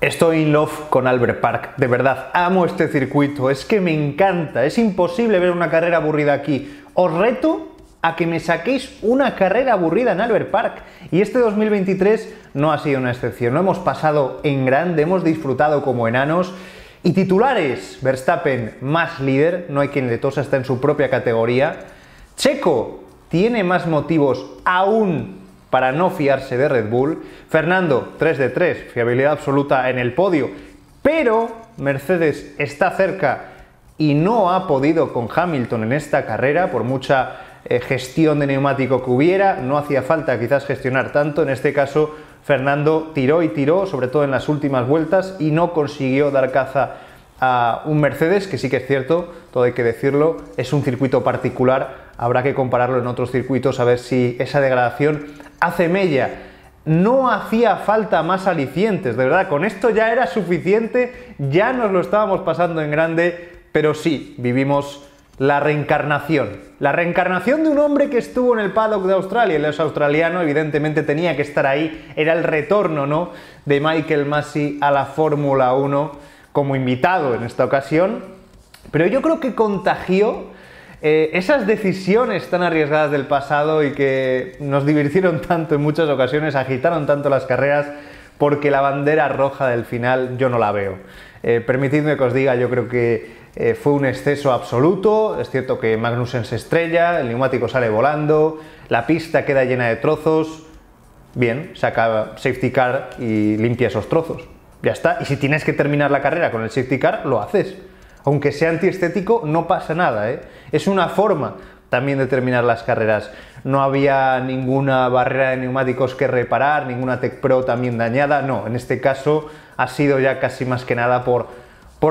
Estoy in love con Albert Park, de verdad, amo este circuito, es que me encanta, es imposible ver una carrera aburrida aquí. Os reto a que me saquéis una carrera aburrida en Albert Park. Y este 2023 no ha sido una excepción, lo hemos pasado en grande, hemos disfrutado como enanos. Y titulares, Verstappen más líder, no hay quien le tosa, está en su propia categoría. Checo tiene más motivos aún para no fiarse de Red Bull. Fernando, 3 de 3, fiabilidad absoluta en el podio, pero Mercedes está cerca y no ha podido con Hamilton en esta carrera, por mucha gestión de neumático que hubiera, no hacía falta quizás gestionar tanto, en este caso Fernando tiró y tiró, sobre todo en las últimas vueltas, y no consiguió dar caza a un Mercedes, que sí que es cierto, todo hay que decirlo, es un circuito particular, habrá que compararlo en otros circuitos a ver si esa degradación hace mella. No hacía falta más alicientes, de verdad, con esto ya era suficiente, ya nos lo estábamos pasando en grande, pero sí, vivimos la reencarnación de un hombre que estuvo en el paddock de Australia, él es australiano, evidentemente tenía que estar ahí, era el retorno, ¿no?, de Michael Masi a la Fórmula 1, como invitado en esta ocasión, pero yo creo que contagió esas decisiones tan arriesgadas del pasado y que nos divirtieron tanto en muchas ocasiones, agitaron tanto las carreras, porque la bandera roja del final yo no la veo. Permitidme que os diga, yo creo que fue un exceso absoluto, es cierto que Magnussen se estrella, el neumático sale volando, la pista queda llena de trozos, bien, saca safety car y limpia esos trozos. Ya está, y si tienes que terminar la carrera con el safety car, lo haces. Aunque sea antiestético, no pasa nada, ¿eh? Es una forma también de terminar las carreras. No había ninguna barrera de neumáticos que reparar, ninguna Tech Pro también dañada, no. En este caso ha sido ya casi más que nada por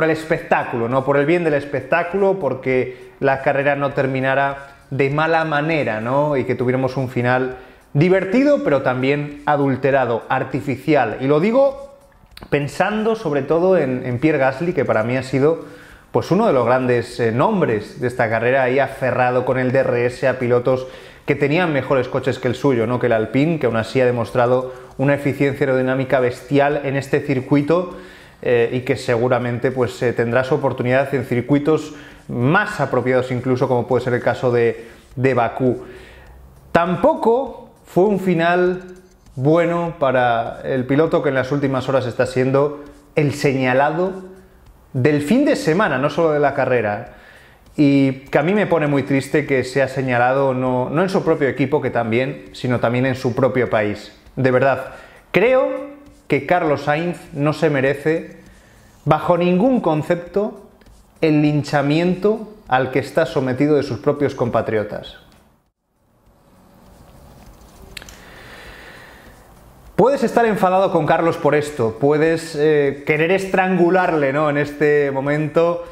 el espectáculo, ¿no? Por el bien del espectáculo, porque la carrera no terminara de mala manera, ¿no? Y que tuviéramos un final divertido, pero también adulterado, artificial. Y lo digo pensando sobre todo en Pierre Gasly, que para mí ha sido pues uno de los grandes nombres de esta carrera, ahí aferrado con el DRS a pilotos que tenían mejores coches que el suyo, ¿no?, que el Alpine, que aún así ha demostrado una eficiencia aerodinámica bestial en este circuito y que seguramente pues tendrá su oportunidad en circuitos más apropiados incluso, como puede ser el caso de Bakú. Tampoco fue un final bueno para el piloto que en las últimas horas está siendo el señalado del fin de semana, no solo de la carrera, y que a mí me pone muy triste que sea señalado no en su propio equipo, que también, sino también en su propio país. De verdad, creo que Carlos Sainz no se merece, bajo ningún concepto, el linchamiento al que está sometido de sus propios compatriotas. Puedes estar enfadado con Carlos por esto, puedes querer estrangularle, ¿no?, en este momento,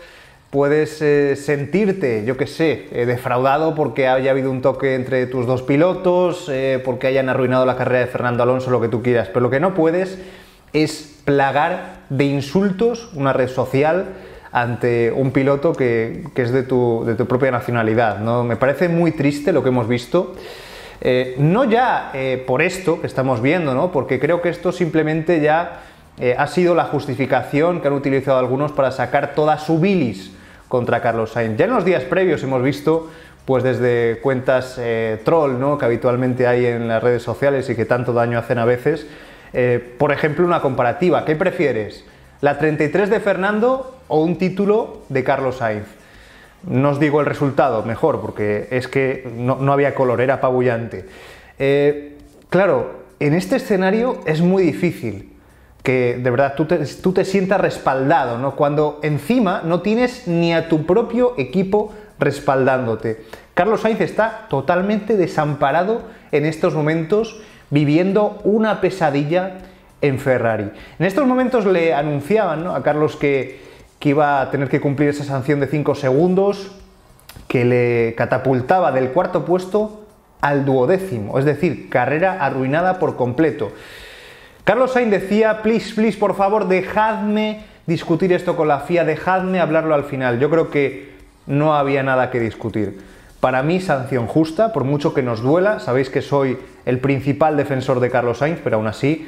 puedes sentirte, yo qué sé, defraudado porque haya habido un toque entre tus dos pilotos, porque hayan arruinado la carrera de Fernando Alonso, lo que tú quieras, pero lo que no puedes es plagar de insultos una red social ante un piloto que es de tu propia nacionalidad, ¿no? Me parece muy triste lo que hemos visto. No ya por esto que estamos viendo, ¿no?, porque creo que esto simplemente ya ha sido la justificación que han utilizado algunos para sacar toda su bilis contra Carlos Sainz. Ya en los días previos hemos visto, pues desde cuentas troll, ¿no?, que habitualmente hay en las redes sociales y que tanto daño hacen a veces, por ejemplo una comparativa, ¿qué prefieres? ¿La 33 de Fernando o un título de Carlos Sainz? No os digo el resultado, mejor, porque es que no había color, era apabullante. Claro, en este escenario es muy difícil que de verdad tú te sientas respaldado, ¿no?, cuando encima no tienes ni a tu propio equipo respaldándote. Carlos Sainz está totalmente desamparado en estos momentos, viviendo una pesadilla en Ferrari. En estos momentos le anunciaban, ¿no?, a Carlos que iba a tener que cumplir esa sanción de 5 segundos que le catapultaba del cuarto puesto al duodécimo, es decir, carrera arruinada por completo. Carlos Sainz decía, please, please, por favor, dejadme discutir esto con la FIA, dejadme hablarlo al final. Yo creo que no había nada que discutir. Para mí, sanción justa, por mucho que nos duela, sabéis que soy el principal defensor de Carlos Sainz, pero aún así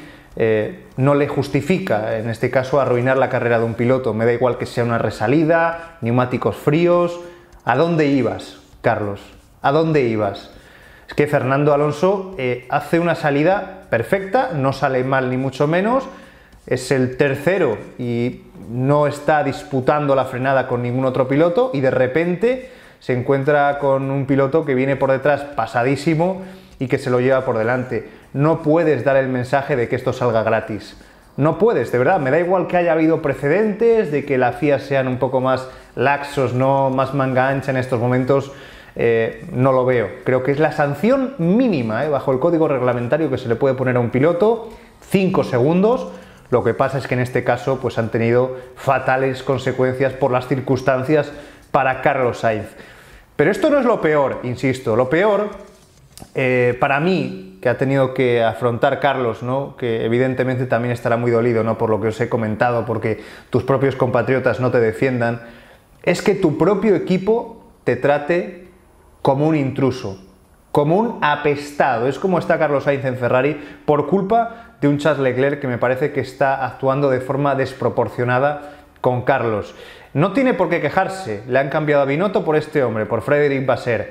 no le justifica, en este caso, arruinar la carrera de un piloto. Me da igual que sea una resalida, neumáticos fríos... ¿A dónde ibas, Carlos? ¿A dónde ibas? Es que Fernando Alonso hace una salida perfecta, no sale mal ni mucho menos, es el tercero y no está disputando la frenada con ningún otro piloto, y de repente se encuentra con un piloto que viene por detrás pasadísimo y que se lo lleva por delante. No puedes dar el mensaje de que esto salga gratis. No puedes, de verdad. Me da igual que haya habido precedentes, de que la FIA sean un poco más laxos, no más manga ancha en estos momentos. No lo veo. Creo que es la sanción mínima, bajo el código reglamentario, que se le puede poner a un piloto, 5 segundos. Lo que pasa es que en este caso pues han tenido fatales consecuencias por las circunstancias para Carlos Sainz. Pero esto no es lo peor, insisto. Lo peor, para mí, que ha tenido que afrontar Carlos, ¿no? Que evidentemente también estará muy dolido, ¿no? Por lo que os he comentado, porque tus propios compatriotas no te defiendan, es que tu propio equipo te trate como un intruso, como un apestado. Es como está Carlos Sainz en Ferrari por culpa de un Charles Leclerc que me parece que está actuando de forma desproporcionada con Carlos. No tiene por qué quejarse, le han cambiado a Binotto por este hombre, por Frédéric Vasseur.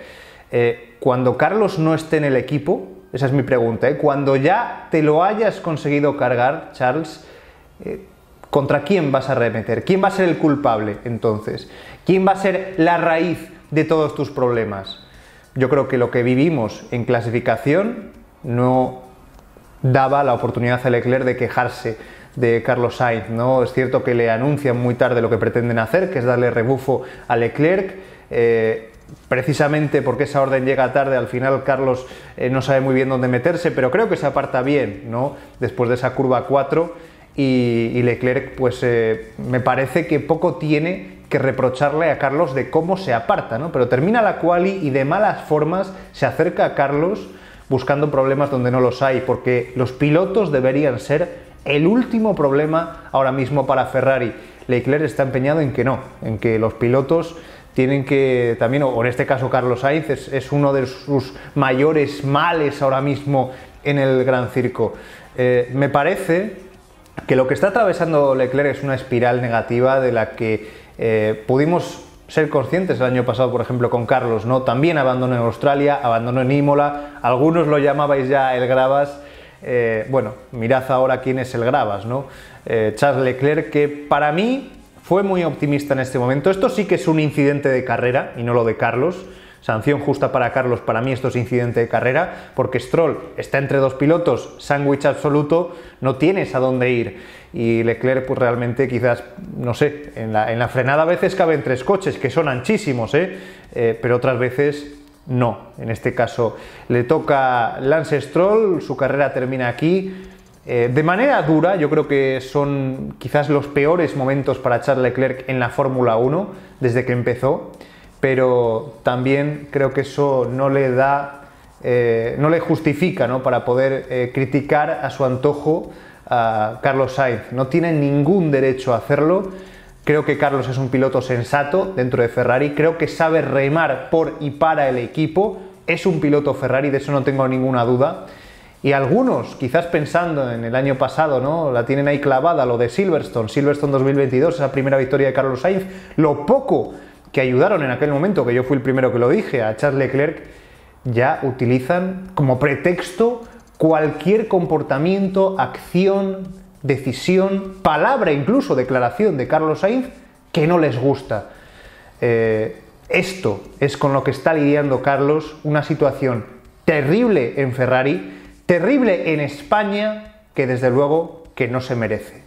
Cuando Carlos no esté en el equipo, esa es mi pregunta, cuando ya te lo hayas conseguido cargar, Charles, ¿contra quién vas a arremeter? ¿Quién va a ser el culpable entonces? ¿Quién va a ser la raíz de todos tus problemas? Yo creo que lo que vivimos en clasificación no daba la oportunidad a Leclerc de quejarse de Carlos Sainz, ¿no? Es cierto que le anuncian muy tarde lo que pretenden hacer, que es darle rebufo a Leclerc. Precisamente porque esa orden llega tarde, al final Carlos no sabe muy bien dónde meterse, pero creo que se aparta bien, ¿no? Después de esa curva 4 y Leclerc, pues me parece que poco tiene que reprocharle a Carlos de cómo se aparta, ¿no? Pero termina la quali y de malas formas se acerca a Carlos buscando problemas donde no los hay, porque los pilotos deberían ser el último problema ahora mismo para Ferrari. Leclerc está empeñado en que no, en que los pilotos tienen que también, o en este caso Carlos Sainz, es uno de sus mayores males ahora mismo en el Gran Circo. Me parece que lo que está atravesando Leclerc es una espiral negativa de la que pudimos ser conscientes el año pasado, por ejemplo, con Carlos, ¿no? También abandonó en Australia, abandonó en Imola, algunos lo llamabais ya el Gravas. Bueno, mirad ahora quién es el Gravas, ¿no? Charles Leclerc, que para mí fue muy optimista en este momento. Esto sí que es un incidente de carrera y no lo de Carlos. Sanción justa para Carlos, para mí esto es incidente de carrera, porque Stroll está entre dos pilotos, sándwich absoluto, no tienes a dónde ir. Y Leclerc, pues realmente quizás, no sé, en la frenada a veces caben tres coches, que son anchísimos, pero otras veces no. En este caso le toca Lance Stroll, su carrera termina aquí. De manera dura, yo creo que son quizás los peores momentos para Charles Leclerc en la Fórmula 1 desde que empezó. Pero también creo que eso no le da, no le justifica, ¿no? Para poder criticar a su antojo a Carlos Sainz. No tiene ningún derecho a hacerlo. Creo que Carlos es un piloto sensato dentro de Ferrari. Creo que sabe remar por y para el equipo. Es un piloto Ferrari, de eso no tengo ninguna duda. Y algunos, quizás pensando en el año pasado, ¿no? La tienen ahí clavada, lo de Silverstone. Silverstone 2022, esa primera victoria de Carlos Sainz. Lo poco que ayudaron en aquel momento, que yo fui el primero que lo dije, a Charles Leclerc, ya utilizan como pretexto cualquier comportamiento, acción, decisión, palabra, incluso declaración de Carlos Sainz que no les gusta. Esto es con lo que está lidiando Carlos, una situación terrible en Ferrari, terrible en España, que desde luego que no se merece.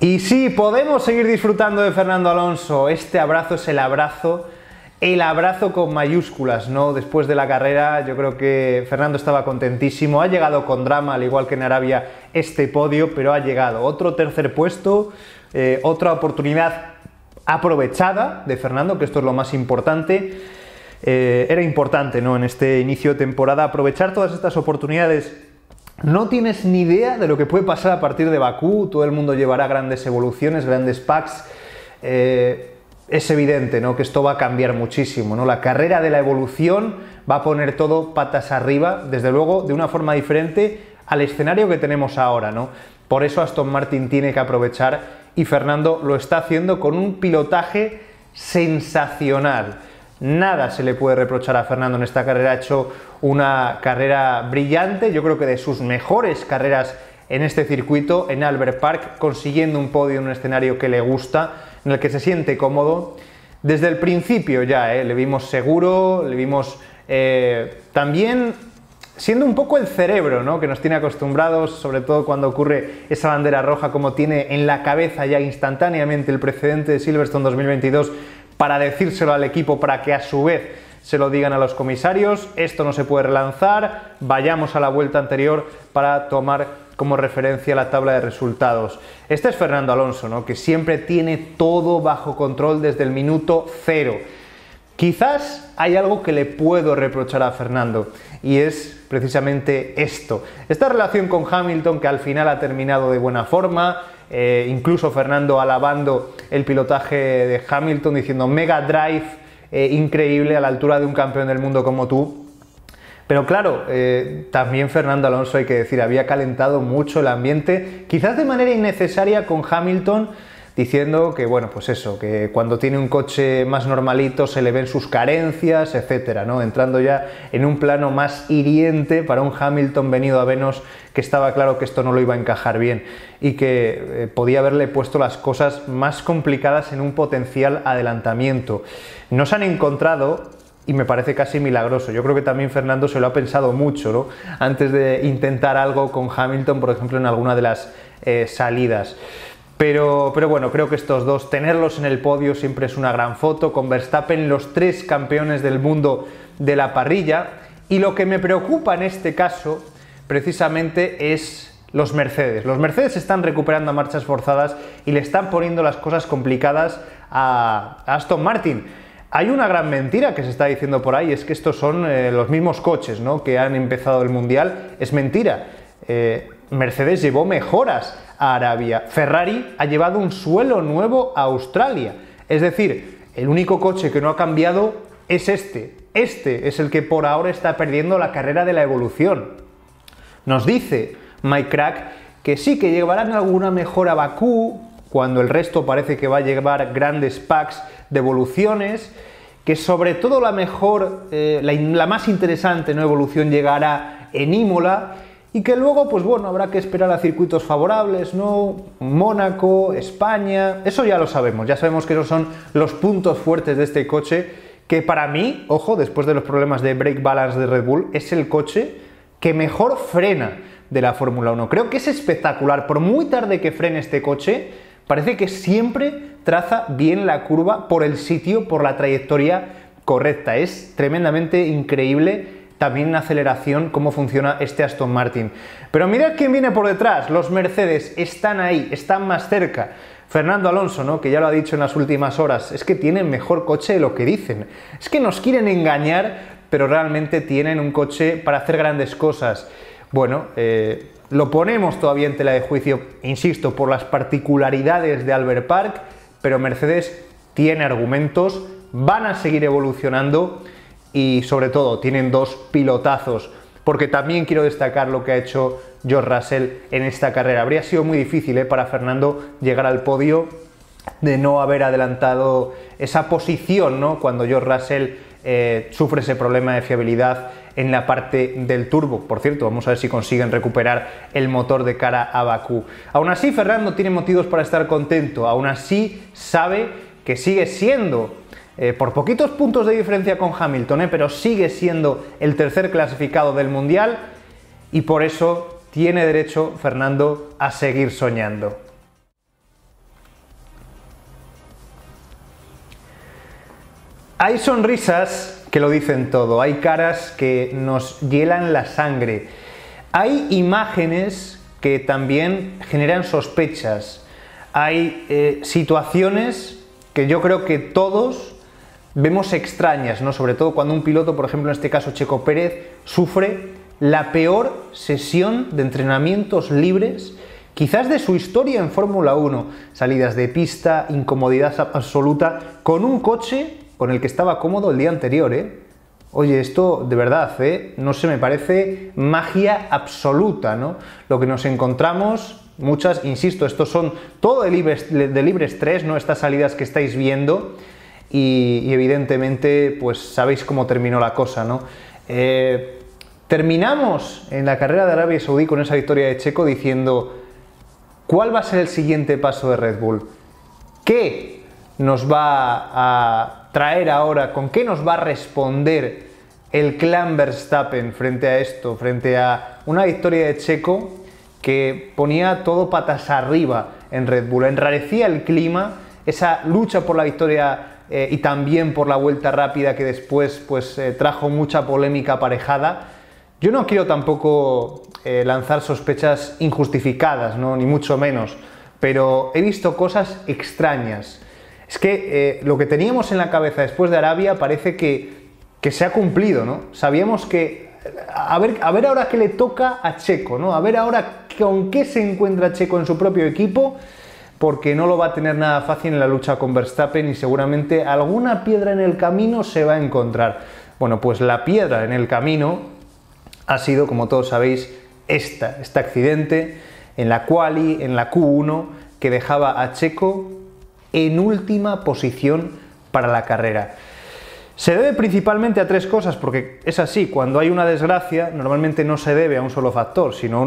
Y sí, podemos seguir disfrutando de Fernando Alonso. Este abrazo es el abrazo con mayúsculas, ¿no? Después de la carrera, yo creo que Fernando estaba contentísimo. Ha llegado con drama, al igual que en Arabia, este podio, pero ha llegado. Otro tercer puesto, otra oportunidad aprovechada de Fernando, que esto es lo más importante. Era importante, ¿no? En este inicio de temporada, aprovechar todas estas oportunidades. No tienes ni idea de lo que puede pasar a partir de Bakú, todo el mundo llevará grandes evoluciones, grandes packs. es evidente, ¿no?, que esto va a cambiar muchísimo, ¿no? La carrera de la evolución va a poner todo patas arriba, desde luego, de una forma diferente al escenario que tenemos ahora, ¿no? Por eso Aston Martin tiene que aprovechar, y Fernando lo está haciendo con un pilotaje sensacional. Nada se le puede reprochar a Fernando en esta carrera, ha hecho una carrera brillante, yo creo que de sus mejores carreras en este circuito, en Albert Park, consiguiendo un podio en un escenario que le gusta, en el que se siente cómodo. Desde el principio ya, le vimos seguro, le vimos también siendo un poco el cerebro, ¿no?, que nos tiene acostumbrados, sobre todo cuando ocurre esa bandera roja, como tiene en la cabeza ya instantáneamente el precedente de Silverstone 2022 para decírselo al equipo, para que a su vez se lo digan a los comisarios, esto no se puede relanzar, vayamos a la vuelta anterior para tomar como referencia la tabla de resultados. Este es Fernando Alonso, ¿no?, que siempre tiene todo bajo control desde el minuto cero. Quizás hay algo que le puedo reprochar a Fernando, y es precisamente esto. Esta relación con Hamilton, que al final ha terminado de buena forma, incluso Fernando alabando el pilotaje de Hamilton, diciendo mega drive, increíble, a la altura de un campeón del mundo como tú. Pero claro, también Fernando Alonso, hay que decir, había calentado mucho el ambiente, quizás de manera innecesaria, con Hamilton, diciendo que, bueno, pues eso, que cuando tiene un coche más normalito se le ven sus carencias, etcétera, ¿no? Entrando ya en un plano más hiriente para un Hamilton venido a menos, que estaba claro que esto no lo iba a encajar bien y que podía haberle puesto las cosas más complicadas en un potencial adelantamiento. No se han encontrado y me parece casi milagroso. Yo creo que también Fernando se lo ha pensado mucho, ¿no?, antes de intentar algo con Hamilton, por ejemplo, en alguna de las salidas. Pero bueno, creo que estos dos, tenerlos en el podio siempre es una gran foto, con Verstappen los tres campeones del mundo de la parrilla, y lo que me preocupa en este caso precisamente es los Mercedes. Los Mercedes están recuperando a marchas forzadas y le están poniendo las cosas complicadas a Aston Martin. Hay una gran mentira que se está diciendo por ahí, es que estos son los mismos coches, ¿no?, que han empezado el Mundial. Es mentira. Mercedes llevó mejoras a Arabia, Ferrari ha llevado un suelo nuevo a Australia, es decir, el único coche que no ha cambiado es este es el que por ahora está perdiendo la carrera de la evolución. Nos dice Mike Crack que sí, que llevarán alguna mejora a Bakú, cuando el resto parece que va a llevar grandes packs de evoluciones, que sobre todo la mejor, la más interesante, ¿no?, evolución llegará en Imola, y que luego, pues bueno, habrá que esperar a circuitos favorables, ¿no?, Mónaco, España, eso ya lo sabemos, ya sabemos que esos son los puntos fuertes de este coche, que para mí, ojo, después de los problemas de brake balance de Red Bull, es el coche que mejor frena de la Fórmula 1. Creo que es espectacular, por muy tarde que frene este coche, parece que siempre traza bien la curva por el sitio, por la trayectoria correcta, es tremendamente increíble. También en aceleración, cómo funciona este Aston Martin. Pero mirad quién viene por detrás, los Mercedes están ahí, están más cerca. Fernando Alonso, ¿no?, que ya lo ha dicho en las últimas horas, es que tienen mejor coche de lo que dicen. Es que nos quieren engañar, pero realmente tienen un coche para hacer grandes cosas. Bueno, lo ponemos todavía en tela de juicio, insisto, por las particularidades de Albert Park, pero Mercedes tiene argumentos, van a seguir evolucionando, y sobre todo tienen dos pilotazos, porque también quiero destacar lo que ha hecho George Russell en esta carrera. Habría sido muy difícil para Fernando llegar al podio de no haber adelantado esa posición, ¿no?, cuando George Russell sufre ese problema de fiabilidad en la parte del turbo. Por cierto, vamos a ver si consiguen recuperar el motor de cara a Bakú. Aún así, Fernando tiene motivos para estar contento, aún así sabe que sigue siendo por poquitos puntos de diferencia con Hamilton, pero sigue siendo el tercer clasificado del Mundial, y por eso tiene derecho Fernando a seguir soñando. Hay sonrisas que lo dicen todo, hay caras que nos hielan la sangre, hay imágenes que también generan sospechas, hay situaciones que yo creo que todos vemos extrañas, ¿no?, sobre todo cuando un piloto, por ejemplo en este caso Checo Pérez, sufre la peor sesión de entrenamientos libres quizás de su historia en Fórmula 1. Salidas de pista, incomodidad absoluta, con un coche con el que estaba cómodo el día anterior, ¿eh? Oye, esto de verdad, no se me parece magia absoluta, ¿no? Lo que nos encontramos, muchas, insisto, estos son todo de libres 3, ¿no? Estas salidas que estáis viendo y evidentemente, pues sabéis cómo terminó la cosa, ¿no? Terminamos en la carrera de Arabia Saudí con esa victoria de Checo diciendo: ¿cuál va a ser el siguiente paso de Red Bull? ¿Qué nos va a traer ahora? ¿Con qué nos va a responder el clan Verstappen frente a esto? Frente a una victoria de Checo que ponía todo patas arriba en Red Bull, enrarecía el clima, esa lucha por la victoria y también por la vuelta rápida que después pues trajo mucha polémica aparejada. Yo no quiero tampoco lanzar sospechas injustificadas, ¿no? Ni mucho menos, pero he visto cosas extrañas. Es que lo que teníamos en la cabeza después de Arabia parece que se ha cumplido, ¿no? Sabíamos que... A ver ahora qué le toca a Checo, ¿no? A ver ahora con qué se encuentra Checo en su propio equipo, porque no lo va a tener nada fácil en la lucha con Verstappen y seguramente alguna piedra en el camino se va a encontrar. Bueno, pues la piedra en el camino ha sido, como todos sabéis, este accidente en la quali, en la Q1, que dejaba a Checo en última posición para la carrera. Se debe principalmente a tres cosas, porque es así, cuando hay una desgracia normalmente no se debe a un solo factor, sino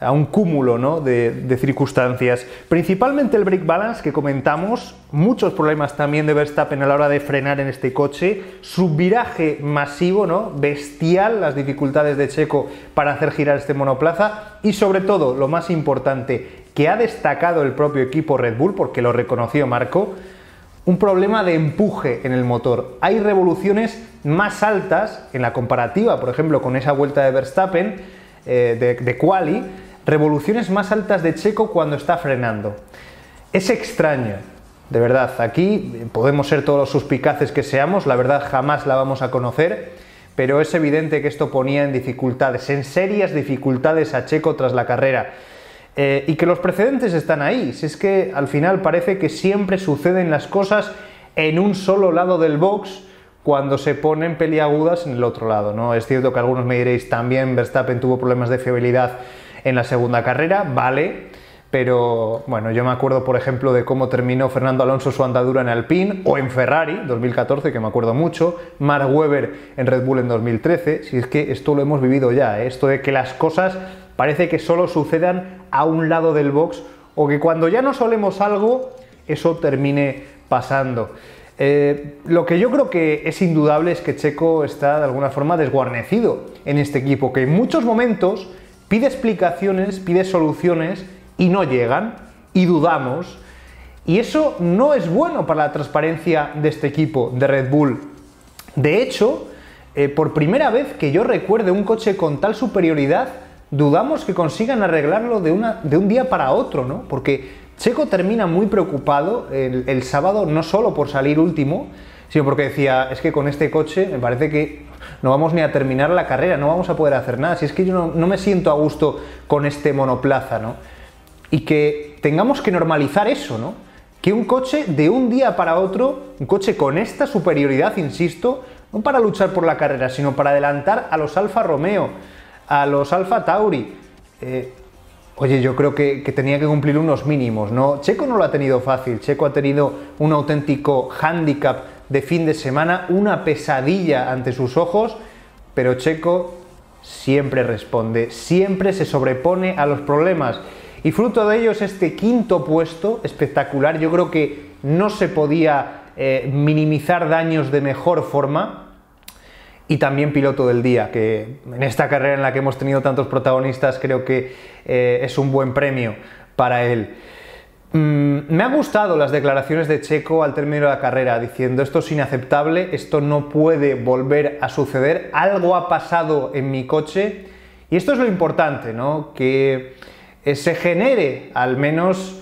a un cúmulo, ¿no? de circunstancias. Principalmente el brake balance que comentamos, muchos problemas también de Verstappen a la hora de frenar en este coche, su viraje masivo, ¿no? Bestial, las dificultades de Checo para hacer girar este monoplaza y sobre todo, lo más importante, que ha destacado el propio equipo Red Bull, porque lo reconoció Marco, un problema de empuje en el motor. Hay revoluciones más altas en la comparativa, por ejemplo, con esa vuelta de Verstappen de quali, revoluciones más altas de Checo cuando está frenando. Es extraño, de verdad. Aquí podemos ser todos los suspicaces que seamos, la verdad jamás la vamos a conocer, pero es evidente que esto ponía en dificultades, en serias dificultades a Checo tras la carrera. Y que los precedentes están ahí, si es que al final parece que siempre suceden las cosas en un solo lado del box cuando se ponen peliagudas en el otro lado, ¿no? Es cierto que algunos me diréis también Verstappen tuvo problemas de fiabilidad en la segunda carrera, vale, pero bueno, yo me acuerdo por ejemplo de cómo terminó Fernando Alonso su andadura en Alpine o en Ferrari 2014, que me acuerdo mucho, Mark Webber en Red Bull en 2013, si es que esto lo hemos vivido ya, ¿eh? Esto de que las cosas parece que solo sucedan a un lado del box o que cuando ya no solemos algo, eso termine pasando. Lo que yo creo que es indudable es que Checo está de alguna forma desguarnecido en este equipo, que en muchos momentos pide explicaciones, pide soluciones y no llegan y dudamos. Y eso no es bueno para la transparencia de este equipo, de Red Bull. De hecho, por primera vez que yo recuerde un coche con tal superioridad, dudamos que consigan arreglarlo de un día para otro, ¿no? Porque Checo termina muy preocupado el sábado, no solo por salir último, sino porque decía, es que con este coche me parece que no vamos ni a terminar la carrera, no vamos a poder hacer nada, si es que yo no me siento a gusto con este monoplaza, ¿no? Y que tengamos que normalizar eso, ¿no? Que un coche de un día para otro, un coche con esta superioridad, insisto, no para luchar por la carrera, sino para adelantar a los Alfa Romeo, a los Alfa Tauri. Oye, yo creo que tenía que cumplir unos mínimos, ¿no? Checo no lo ha tenido fácil, Checo ha tenido un auténtico hándicap de fin de semana, una pesadilla ante sus ojos, pero Checo siempre responde, siempre se sobrepone a los problemas y fruto de ello es este quinto puesto espectacular. Yo creo que no se podía minimizar daños de mejor forma. Y también piloto del día, que en esta carrera en la que hemos tenido tantos protagonistas creo que es un buen premio para él. Me han gustado las declaraciones de Checo al término de la carrera, diciendo esto es inaceptable, esto no puede volver a suceder, algo ha pasado en mi coche. Y esto es lo importante, ¿no? Que se genere al menos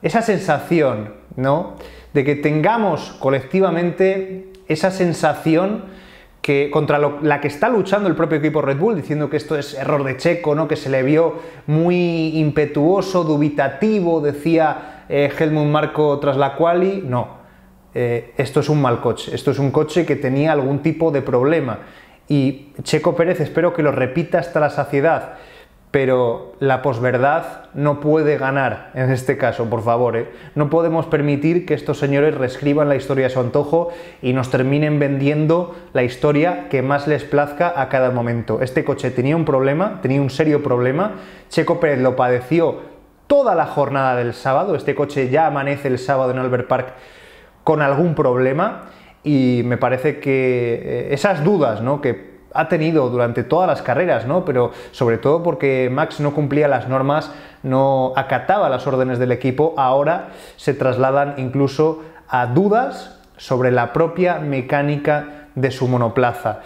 esa sensación, ¿no? De que tengamos colectivamente esa sensación que contra la que está luchando el propio equipo Red Bull, diciendo que esto es error de Checo, ¿no? Que se le vio muy impetuoso, dubitativo, decía Helmut Marko tras la quali. No, esto es un mal coche, esto es un coche que tenía algún tipo de problema. Y Checo Pérez espero que lo repita hasta la saciedad, pero la posverdad no puede ganar en este caso, por favor, ¿eh? No podemos permitir que estos señores reescriban la historia a su antojo y nos terminen vendiendo la historia que más les plazca a cada momento. Este coche tenía un problema, tenía un serio problema. Checo Pérez lo padeció toda la jornada del sábado. Este coche ya amanece el sábado en Albert Park con algún problema y me parece que esas dudas, ¿no?, que ha tenido durante todas las carreras, ¿no? Pero sobre todo porque Max no cumplía las normas, no acataba las órdenes del equipo, ahora se trasladan incluso a dudas sobre la propia mecánica de su monoplaza.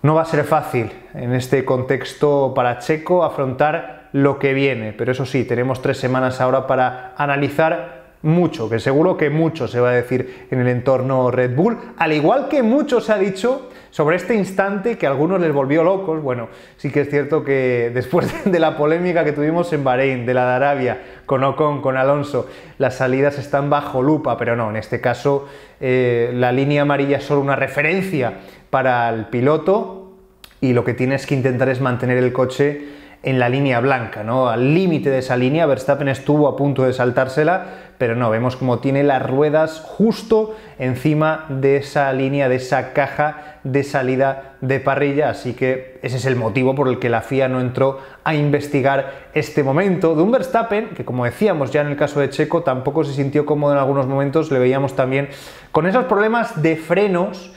No va a ser fácil en este contexto para Checo afrontar lo que viene, pero eso sí, tenemos 3 semanas ahora para analizar mucho, que seguro que mucho se va a decir en el entorno Red Bull, al igual que mucho se ha dicho sobre este instante que a algunos les volvió locos. Bueno, sí que es cierto que después de la polémica que tuvimos en Bahrein, de la de Arabia, con Ocon, con Alonso, las salidas están bajo lupa, pero no, en este caso la línea amarilla es solo una referencia para el piloto y lo que tienes que intentar es mantener el coche en la línea blanca, ¿no? Al límite de esa línea. Verstappen estuvo a punto de saltársela, pero no, vemos como tiene las ruedas justo encima de esa línea, de esa caja de salida de parrilla, así que ese es el motivo por el que la FIA no entró a investigar este momento de un Verstappen que, como decíamos ya en el caso de Checo, tampoco se sintió cómodo en algunos momentos. Le veíamos también con esos problemas de frenos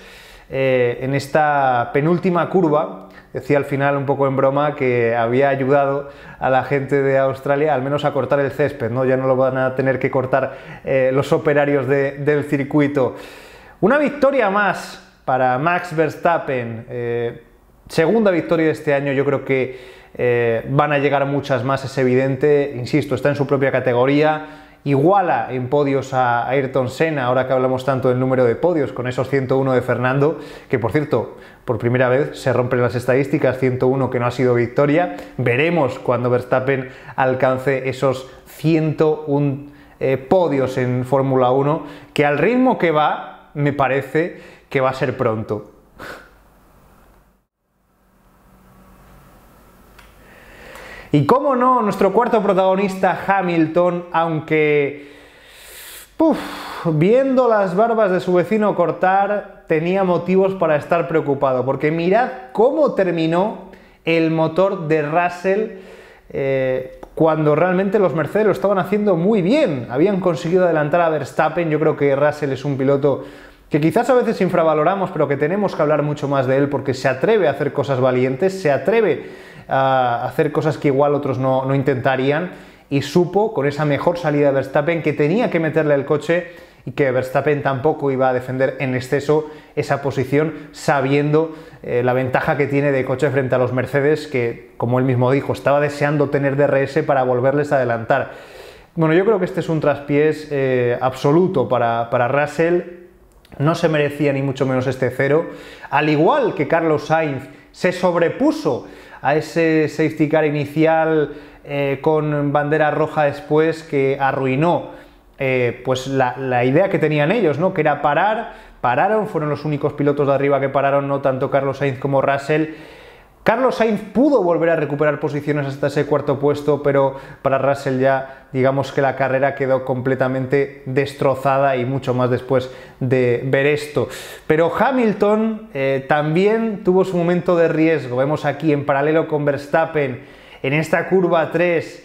en esta penúltima curva. Decía al final, un poco en broma, que había ayudado a la gente de Australia al menos a cortar el césped, ¿no? Ya no lo van a tener que cortar los operarios del circuito. Una victoria más para Max Verstappen, segunda victoria de este año. Yo creo que van a llegar muchas más, es evidente. Insisto, está en su propia categoría, iguala en podios a Ayrton Senna, ahora que hablamos tanto del número de podios, con esos 101 de Fernando, que por cierto, por primera vez se rompen las estadísticas, 101 que no ha sido victoria. Veremos cuando Verstappen alcance esos 101 podios en Fórmula 1, que al ritmo que va, me parece que va a ser pronto. Y cómo no, nuestro cuarto protagonista, Hamilton, aunque viendo las barbas de su vecino cortar, tenía motivos para estar preocupado, porque mirad cómo terminó el motor de Russell cuando realmente los Mercedes lo estaban haciendo muy bien. Habían conseguido adelantar a Verstappen. Yo creo que Russell es un piloto que quizás a veces infravaloramos, pero que tenemos que hablar mucho más de él porque se atreve a hacer cosas valientes, se atreve a hacer cosas que igual otros no intentarían, y supo, con esa mejor salida de Verstappen, que tenía que meterle el coche y que Verstappen tampoco iba a defender en exceso esa posición, sabiendo la ventaja que tiene de coche frente a los Mercedes, que, como él mismo dijo, estaba deseando tener DRS para volverles a adelantar. Bueno, yo creo que este es un traspiés absoluto para Russell. No se merecía ni mucho menos este cero, al igual que Carlos Sainz se sobrepuso a ese safety car inicial con bandera roja después, que arruinó pues la idea que tenían ellos, ¿no? Que era parar. Pararon, fueron los únicos pilotos de arriba que pararon, no tanto Carlos Sainz como Russell. Carlos Sainz pudo volver a recuperar posiciones hasta ese cuarto puesto, pero para Russell ya, digamos que la carrera quedó completamente destrozada, y mucho más después de ver esto. Pero Hamilton también tuvo su momento de riesgo. Vemos aquí en paralelo con Verstappen en esta curva 3,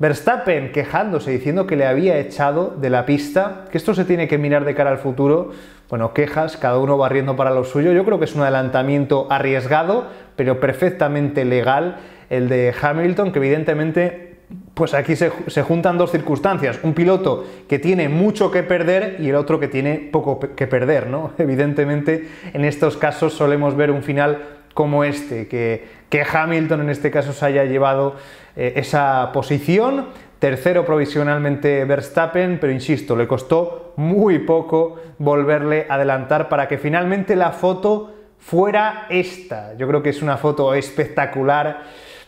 Verstappen quejándose, diciendo que le había echado de la pista, que esto se tiene que mirar de cara al futuro. Bueno, quejas, cada uno barriendo para lo suyo. Yo creo que es un adelantamiento arriesgado, pero perfectamente legal, el de Hamilton, que evidentemente, pues aquí se juntan dos circunstancias. Un piloto que tiene mucho que perder y el otro que tiene poco que perder, ¿no? Evidentemente, en estos casos solemos ver un final como este, que Hamilton en este caso se haya llevado esa posición, tercero provisionalmente Verstappen, pero insisto, le costó muy poco volverle a adelantar para que finalmente la foto fuera esta. Yo creo que es una foto espectacular,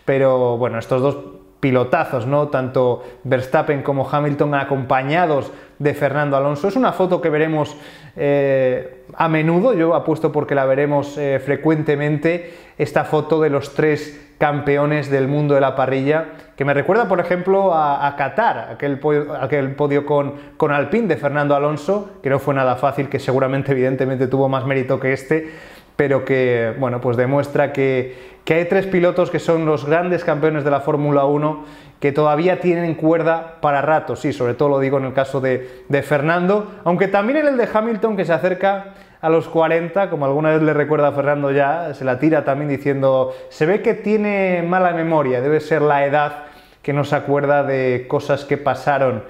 pero bueno, estos dos pilotazos, ¿no? Tanto Verstappen como Hamilton acompañados de Fernando Alonso. Es una foto que veremos a menudo, yo apuesto porque la veremos frecuentemente, esta foto de los tres campeones del mundo de la parrilla, que me recuerda, por ejemplo, a Qatar, aquel podio con Alpine de Fernando Alonso, que no fue nada fácil, que seguramente, evidentemente, tuvo más mérito que este, pero que, bueno, pues demuestra que hay tres pilotos que son los grandes campeones de la Fórmula 1 que todavía tienen cuerda para rato, sí, sobre todo lo digo en el caso de Fernando, aunque también en el de Hamilton, que se acerca a los 40, como alguna vez le recuerda a Fernando ya, se la tira también diciendo, se ve que tiene mala memoria, debe ser la edad que no se acuerda de cosas que pasaron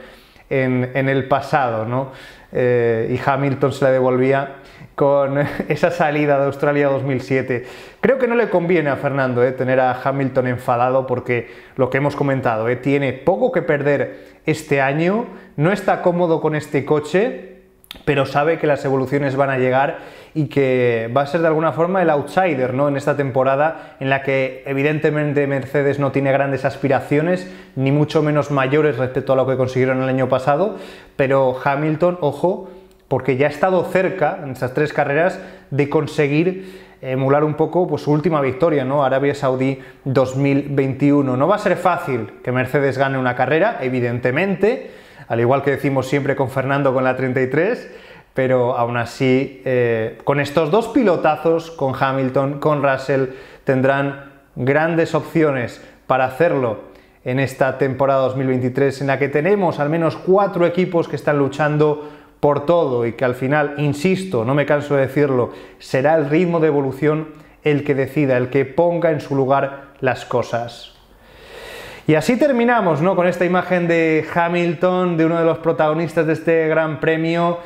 en el pasado, ¿no? Y Hamilton se la devolvía con esa salida de Australia 2007. Creo que no le conviene a Fernando tener a Hamilton enfadado, porque lo que hemos comentado, tiene poco que perder este año, no está cómodo con este coche, pero sabe que las evoluciones van a llegar y que va a ser de alguna forma el outsider, ¿no? En esta temporada en la que evidentemente Mercedes no tiene grandes aspiraciones, ni mucho menos mayores respecto a lo que consiguieron el año pasado, pero Hamilton, ojo, porque ya ha estado cerca en esas tres carreras de conseguir emular un poco, pues, su última victoria, ¿no? Arabia Saudí 2021. No va a ser fácil que Mercedes gane una carrera, evidentemente, al igual que decimos siempre con Fernando con la 33, pero aún así, con estos dos pilotazos, con Hamilton, con Russell, tendrán grandes opciones para hacerlo en esta temporada 2023, en la que tenemos al menos cuatro equipos que están luchando por todo y que al final, insisto, no me canso de decirlo, será el ritmo de evolución el que decida, el que ponga en su lugar las cosas. Y así terminamos, ¿no? Con esta imagen de Hamilton, de uno de los protagonistas de este gran premio.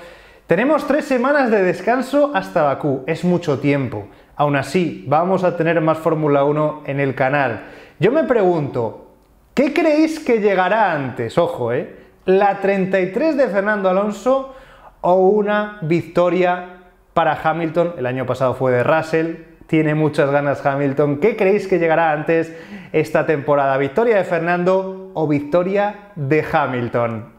Tenemos 3 semanas de descanso hasta Bakú, es mucho tiempo. Aún así, vamos a tener más Fórmula 1 en el canal. Yo me pregunto, ¿qué creéis que llegará antes? Ojo, ¿la 33 de Fernando Alonso o una victoria para Hamilton? El año pasado fue de Russell, tiene muchas ganas Hamilton. ¿Qué creéis que llegará antes esta temporada? ¿Victoria de Fernando o victoria de Hamilton?